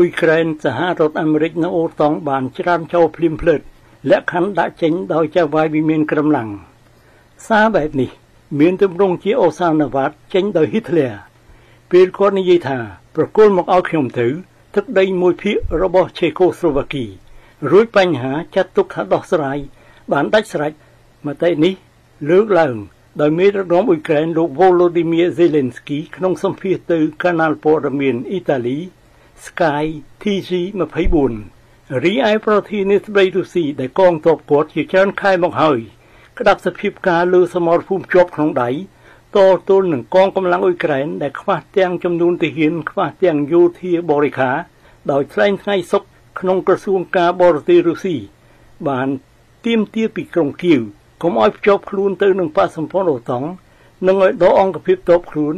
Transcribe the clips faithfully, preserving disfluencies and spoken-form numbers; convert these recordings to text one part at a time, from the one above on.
อุยเครนสหรัฐอเมริกนาโอตองบานชรามโชว์พลิมเพลิดและขันดะเจงโดยเจ้าวายวิเมียนกำลังซาแบบนี้เมียนตึมรงจีโอซานวัดเจงโดยฮิตเลอร์เปิดคอนิยธาประกวดมกเอาเข็มถือทักได้มวยพิโรบเชโกสโลวาเกียรู้ปัญหาจัดตุกขัดดอกสลายบานดัชสลายมาแต่นี้เลือกหลังโดยเมตร้องอุยเครนลูกโวโลดิเมียเซเลนสกีขนมสัมพีตือคานาลโปรเมียนอิตาลีสกายทีซีมาไพบุญรีไอโปรตีนิสเบรุซีได้กองตบกดอยู่เช้าค่ายมองหอยกระดับสภิบกาลือสมรภูมิจบของไดโตตุนหนึ่งกองกำลังอุยแกรนได้คว้าเตียงจำนวนตีหินคว้าเตียงยูทีบริขาโดยแทงไงซกขนมกระทรวงกาบอร์ติรุซีบานเตียมเตี้ยปีกรงคิวขมอ้อยจบครูนตือหนึ่งป้าสมพงศ์สองหนึ่งอ้อยโดอองกระพริบจบครูน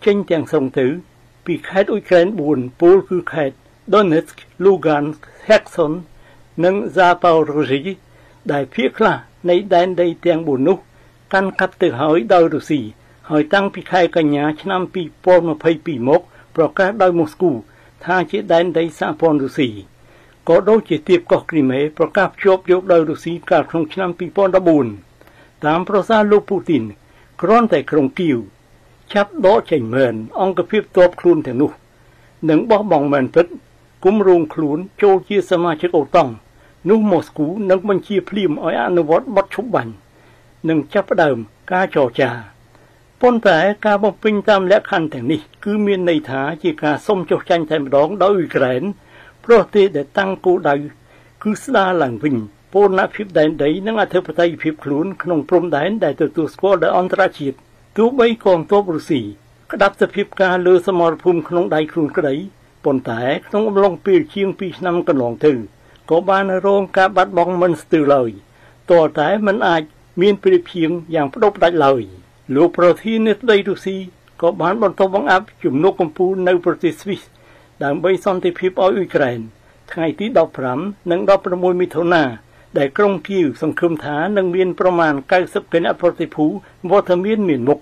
เช่นเตียงทรงตือปีแคดอุยแกรนบุญปูลคือแคดดอนเนสก์ลูกานแฮกซอนนังซาเปาโรซีได้เพียกล่าในแดนใดเตียงบุญนุกันขับตือหอยดาวรุสีหอยตั้งปีไข่กัญญาชนะปีปอนมาภัยปีมกประกาศดาวมอสโกท่าเจดแดนใดซาปอนรุสีก็โดยเจตีบก็กริเมประกาศจบยกดาวรุสีการของชนะปีปอนดาบุญตามประสาลูกปูตินกร้อนแต่ครงกิวชับโดเฉยเมินองกระพริบตัวครูนแต่นุหนึ่งบ่บองเมินพิษกุ้มรุงครูนโจชีสมาชิกโอตองนุมอสกูนักบัญชีพริมอ้อยอนุวัตบัดชุบบันหนึ่งจับเดิมกาจอจาปนแต่กาบอปิงตามและคันแต่นี้คือเมียนในฐาจีกาส้มโจชันแถมร้องดาวอุยแกรนโปรตีเดตั้งกูได้คือสลาหลังวิญปนนับพิบแดนใดนักอาเทปไตพิบครูนขนมพรมแดนได้ตัวตัวสกอเดอันตราชีตตัวใบกองตัวบุษีกระดับสภิบกาเลือสมรภูมิขนมไดครูนกระไดปนแต่ขนมลงปีเชียงปีนำกันหลงถือก็บานโรงกาบัดบองมันสตือเลยตัวแต่มันอาจเมียนเปรียบเพียงอย่างพระดับเลยลูกประเทศเนตไดรุซีก็บ้านบนตบังอับจุ่มนกกัมพูในประเทศสวิสดังใบซอนที่พิบออุยแกรนไทยที่ดอกพรำหนังดอกประมวยมิถุนาได้กรงคิวสังคมฐานหนังเมียนประมาณเก้าสิบเป็นอภรติภูวัฒเมียนเมียนมุก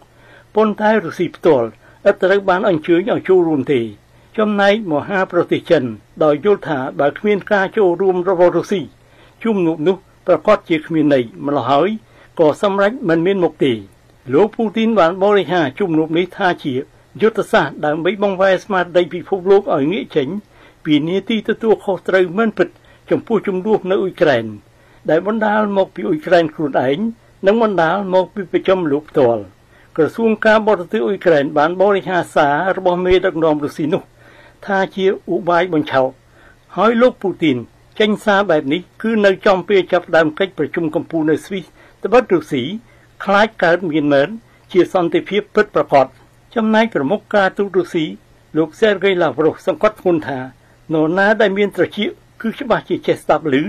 ปนไทยรุสีตัวอัตราบานอันเชื่ออย่างชูรุนตีจำนายหมอห้าประเทศชนดอยยุทธาบาดเมียนกาโจรุมระบบรุสีชุ่มหนุบนุประกอบจีกเมียนในมาลอยก็สำรักมันเมียนมุกตีหลวงปูตินหวานบริหารจุ่มนุบนิทาเฉียยุทธศาสตร์ดังใบบองไวสมาได้พิภพโลกอ่อยเงี้ยเฉินปีนี้ที่ตัวเขาตรึงมันผิดจมพูจุ่มลูกในอุยแกรนได้บรรดาหมอกปีอุยแกรนครูนเองนังบรรดาหมอกปีประจำลูกตัวกระทรวงการบริสุทธิ์อุยแกรนหวานบริหารสาระบบเมดังนอมดุสินุทาเฉียอุบายบนเชาหอยหลวงปูตินเจนซาแบบนี้คือในจอมเปียจับดามใกล้ประชุมกัมพูในสวิสตะบัดดุสีคล้ายการเมียนเหมือนเชียสันติพิพฤติประกอบจำนายประมุกกาตุรุสีลูกเซอร์เกย์ลาบรุสังกัดคุณธาโนนาได้เมียนตระชิคือฉบับเจเจสตับหรือ